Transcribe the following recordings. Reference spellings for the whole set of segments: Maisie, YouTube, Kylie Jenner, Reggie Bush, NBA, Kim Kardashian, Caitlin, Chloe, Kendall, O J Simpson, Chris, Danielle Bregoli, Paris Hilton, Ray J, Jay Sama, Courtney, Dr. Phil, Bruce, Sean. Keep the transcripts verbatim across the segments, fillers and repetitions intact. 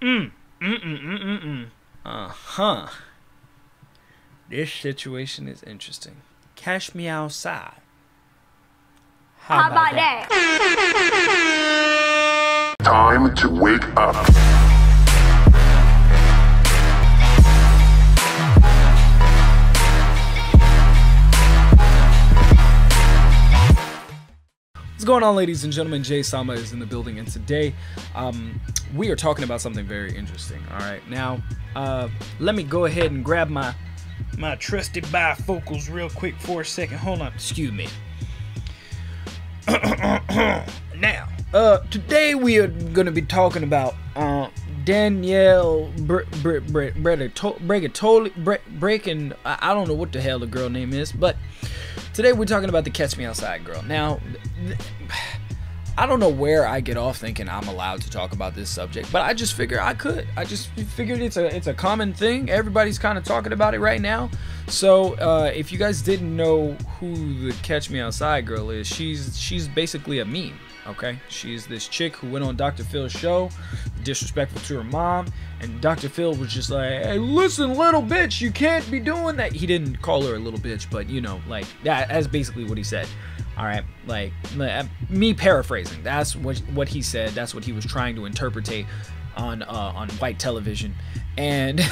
Mm. Mm-mm-mm-mm-mm. Uh-huh. This situation is interesting. Cash me outside. How, How about, about that? that? Time to wake up. What's going on, ladies and gentlemen? Jay Sama is in the building, and today um, we are talking about something very interesting. All right, now uh, let me go ahead and grab my my trusty bifocals real quick for a second. Hold on, excuse me. Now, uh, today we are gonna be talking about uh, Danielle Bregoli, breaking. I don't know what the hell the girl name is, but today we're talking about the Catch Me Outside girl. Now, I don't know where I get off thinking I'm allowed to talk about this subject, but I just figure I could. I just figured it's a it's a common thing. Everybody's kind of talking about it right now. So uh, if you guys didn't know who the Catch Me Outside girl is, she's she's basically a meme. Okay, she's this chick who went on Doctor Phil's show, disrespectful to her mom, and Doctor Phil was just like, "Hey, listen, little bitch, you can't be doing that." He didn't call her a little bitch, but you know, like that. That's basically what he said. All right, like me paraphrasing, that's what what he said. That's what he was trying to interpretate on uh, on white television. And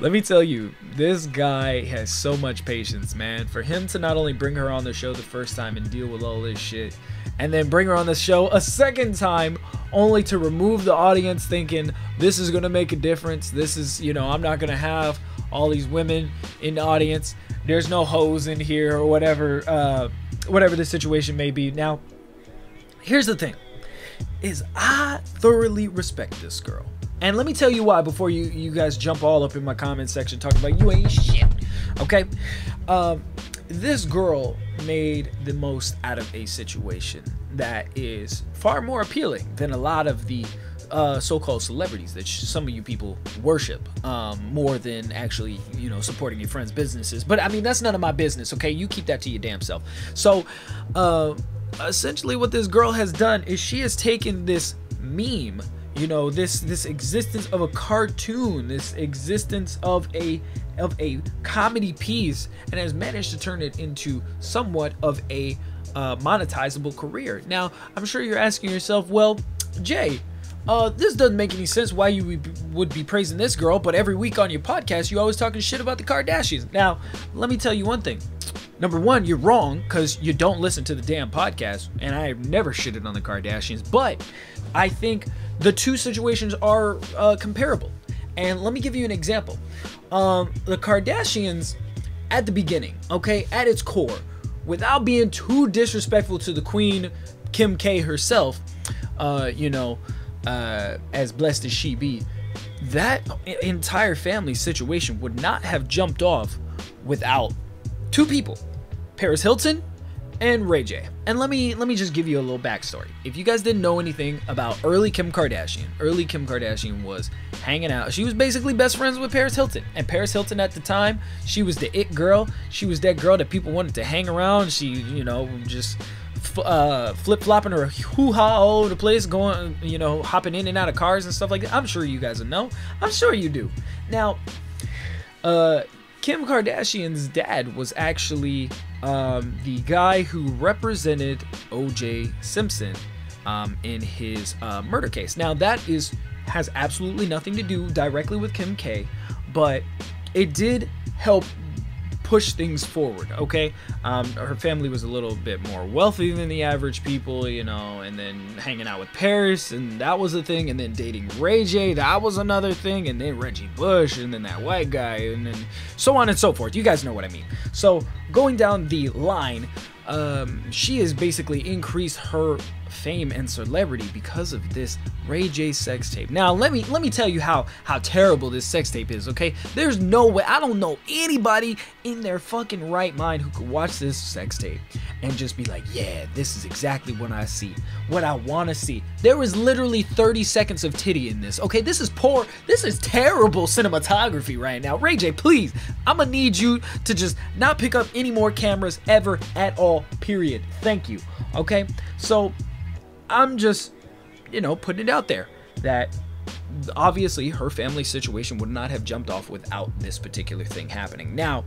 let me tell you, this guy has so much patience, man. For him to not only bring her on the show the first time and deal with all this shit, and then bring her on the show a second time, only to remove the audience, thinking this is gonna make a difference. This is, you know, I'm not gonna have all these women in the audience. There's no hoes in here, or whatever, uh, whatever the situation may be. Now, here's the thing, is I thoroughly respect this girl. And let me tell you why before you, you guys jump all up in my comment section talking about you ain't shit, okay? Uh, this girl made the most out of a situation that is far more appealing than a lot of the Uh, so-called celebrities that some of you people worship um, more than actually, you know, supporting your friends' businesses. But I mean, that's none of my business, okay? You keep that to your damn self. So uh, essentially what this girl has done is she has taken this meme, you know, this this existence of a cartoon, this existence of a of a comedy piece, and has managed to turn it into somewhat of a uh, monetizable career. Now, I'm sure you're asking yourself, well, Jay, Uh, this doesn't make any sense why you would be praising this girl, but every week on your podcast, you always talking shit about the Kardashians. Now, let me tell you one thing. Number one, you're wrong because you don't listen to the damn podcast, and I have never shitted on the Kardashians, but I think the two situations are uh, comparable. And let me give you an example. Um, the Kardashians, at the beginning, okay, at its core, without being too disrespectful to the queen, Kim K herself, uh, you know, Uh, as blessed as she be, that entire family situation would not have jumped off without two people, Paris Hilton and Ray J. And let me let me just give you a little backstory. If you guys didn't know anything about early Kim Kardashian, early Kim Kardashian was hanging out. She was basically best friends with Paris Hilton. And Paris Hilton at the time, she was the it girl. She was that girl that people wanted to hang around. She, you know, just Uh, flip-flopping her hoo-ha all over the place, going, you know, hopping in and out of cars and stuff like that. I'm sure you guys will know. I'm sure you do. Now, uh, Kim Kardashian's dad was actually um, the guy who represented O J Simpson um, in his uh, murder case. Now, that is has absolutely nothing to do directly with Kim K, but it did help push things forward, okay? Um, her family was a little bit more wealthy than the average people, you know, and then hanging out with Paris, and that was a thing, and then dating Ray J, that was another thing, and then Reggie Bush, and then that white guy, and then so on and so forth. You guys know what I mean. So going down the line, um, she has basically increased her fame and celebrity because of this Ray J sex tape. Now let me let me tell you how how terrible this sex tape is, okay? There's no way, I don't know anybody in their fucking right mind who could watch this sex tape and just be like, yeah, this is exactly what I see, what I want to see. There was literally thirty seconds of titty in this, okay? This is poor, this is terrible cinematography right now. Ray J, please, I'm gonna need you to just not pick up any more cameras ever at all, period. Thank you, okay? So I'm just, you know, putting it out there that obviously her family situation would not have jumped off without this particular thing happening. Now,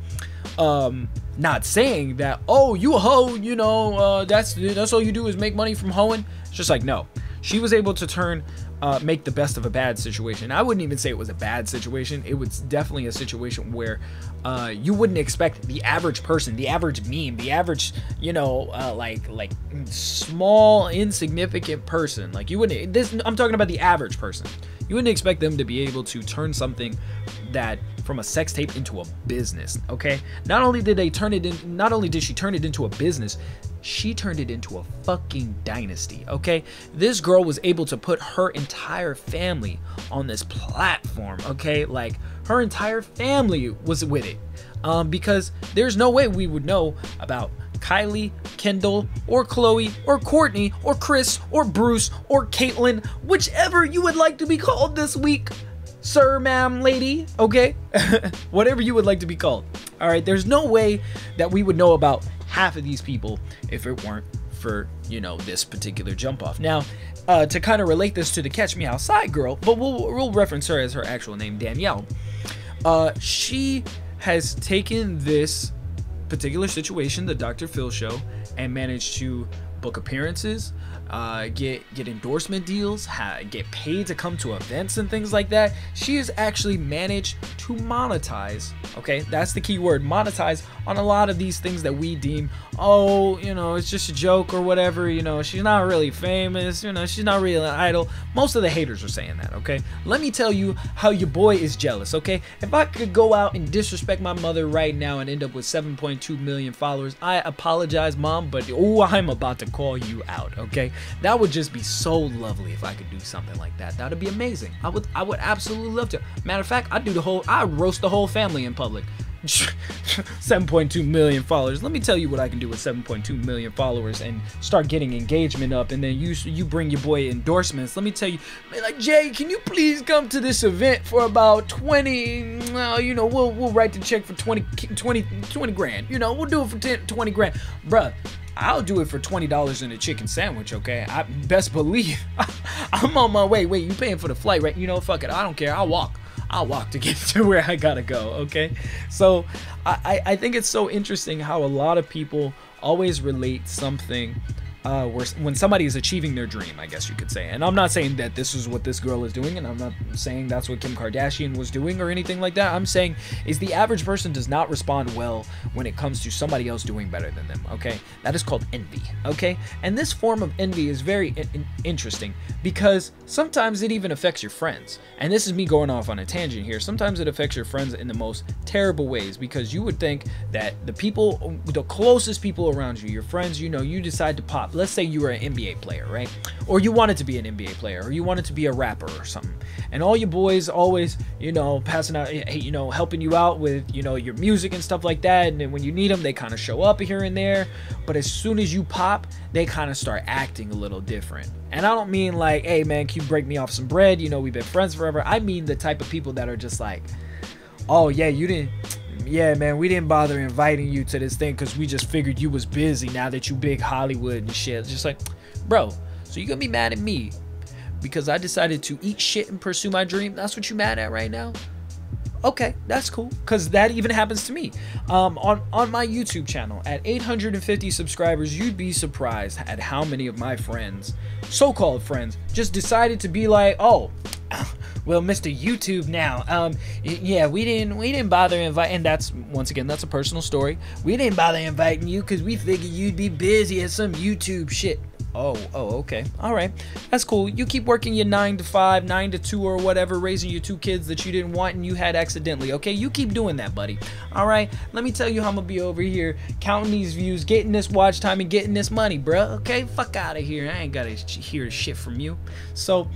um, not saying that, oh, you a hoe, you know, uh, that's, that's all you do is make money from hoeing. It's just like, no, she was able to turn, uh, make the best of a bad situation. I wouldn't even say it was a bad situation. It was definitely a situation where, uh, you wouldn't expect the average person, the average meme, the average, you know, uh, like, like small, insignificant person. Like you wouldn't, this, I'm talking about the average person. You wouldn't expect them to be able to turn something that from a sex tape into a business. Okay. Not only did they turn it in, not only did she turn it into a business, she turned it into a fucking dynasty. Okay. This girl was able to put her entire family on this platform. Okay. Like her entire family was with it. Um, because there's no way we would know about Kylie, Kendall, or Chloe, or Courtney, or Chris, or Bruce, or Caitlin, whichever you would like to be called this week, sir, ma'am, lady, okay? Whatever you would like to be called. All right, there's no way that we would know about half of these people if it weren't for, you know, this particular jump off. Now, uh, to kind of relate this to the Catch Me Outside girl, but we'll, we'll reference her as her actual name, Danielle. Uh, she has taken this particular situation, the Doctor Phil show, and managed to book appearances, uh, get get endorsement deals, ha get paid to come to events and things like that. She has actually managed to monetize, okay, that's the key word, monetize, on a lot of these things that we deem, oh, you know, it's just a joke or whatever, you know, she's not really famous, you know, she's not really an idol. Most of the haters are saying that, okay? Let me tell you how your boy is jealous, okay? If I could go out and disrespect my mother right now and end up with seven point two million followers, I apologize, Mom, but oh, I'm about to call you out, okay? That would just be so lovely if I could do something like that. That would be amazing. I would I would absolutely love to. Matter of fact, I'd do the whole, I'd roast the whole family in public. seven point two million followers. Let me tell you what I can do with seven point two million followers and start getting engagement up, and then you you bring your boy endorsements. Let me tell you, like, Jay, can you please come to this event for about twenty, uh, you know, we'll we'll write the check for twenty, twenty, twenty grand. You know, we'll do it for ten, twenty grand. Bruh, I'll do it for twenty dollars in a chicken sandwich, okay? I best believe I'm on my way. Wait, you paying for the flight, right? You know, fuck it. I don't care. I'll walk. I'll walk to get to where I gotta go, okay? So I, I think it's so interesting how a lot of people always relate something uh, where, when somebody is achieving their dream, I guess you could say. And I'm not saying that this is what this girl is doing, and I'm not saying that's what Kim Kardashian was doing or anything like that. I'm saying is the average person does not respond well when it comes to somebody else doing better than them, okay? That is called envy, okay? And this form of envy is very in interesting because sometimes it even affects your friends. And this is me going off on a tangent here. Sometimes it affects your friends in the most terrible ways because you would think that the people, the closest people around you, your friends, you know, you decide to pop. Let's say you were an N B A player, right? Or you wanted to be an N B A player, or you wanted to be a rapper or something. And all your boys always, you know, passing out, you know, helping you out with, you know, your music and stuff like that. And then when you need them, they kind of show up here and there. But as soon as you pop, they kind of start acting a little different. And I don't mean like, hey, man, can you break me off some bread? You know, we've been friends forever. I mean the type of people that are just like, oh, yeah, you didn't. Yeah, man, we didn't bother inviting you to this thing because we just figured you was busy now that you big Hollywood and shit. It's just like, bro, so you gonna be mad at me because I decided to eat shit and pursue my dream? That's what you mad at right now? Okay, that's cool, because that even happens to me. Um, on, on my YouTube channel, at eight hundred fifty subscribers, you'd be surprised at how many of my friends, so-called friends, just decided to be like, oh, well, Mister YouTube now, um, yeah, we didn't, we didn't bother inviting, and that's, once again, that's a personal story. We didn't bother inviting you because we figured you'd be busy at some YouTube shit. Oh, oh, okay. All right. That's cool. You keep working your nine to five, nine to two or whatever, raising your two kids that you didn't want and you had accidentally. Okay. You keep doing that, buddy. All right. Let me tell you how I'm going to be over here counting these views, getting this watch time and getting this money, bruh. Okay. Fuck out of here. I ain't got to hear shit from you. So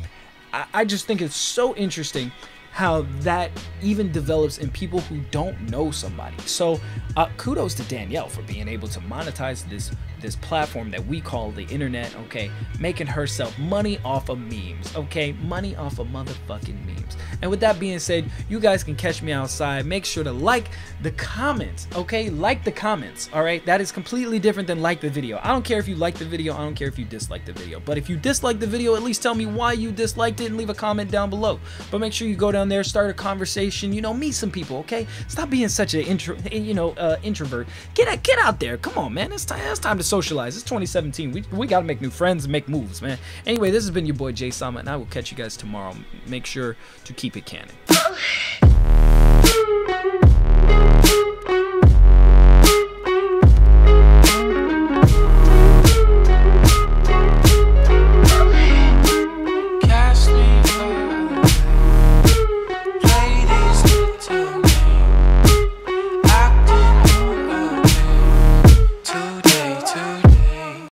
I, I just think it's so interesting how that even develops in people who don't know somebody. So uh, kudos to Danielle for being able to monetize this this platform that we call the internet, okay, making herself money off of memes, okay, money off of motherfucking memes. And with that being said, you guys can catch me outside. Make sure to like the comments, okay, like the comments, all right? That is completely different than like the video. I don't care if you like the video, I don't care if you dislike the video, but if you dislike the video, at least tell me why you disliked it and leave a comment down below. But make sure you go down there, start a conversation, you know, meet some people, okay? Stop being such an intro, you know, uh, introvert. Get out, get out there, come on, man. It's time, it's time to socialize. It's twenty seventeen. We we gotta make new friends and make moves, man. Anyway, this has been your boy Jay Sama, and I will catch you guys tomorrow. Make sure to keep it canon.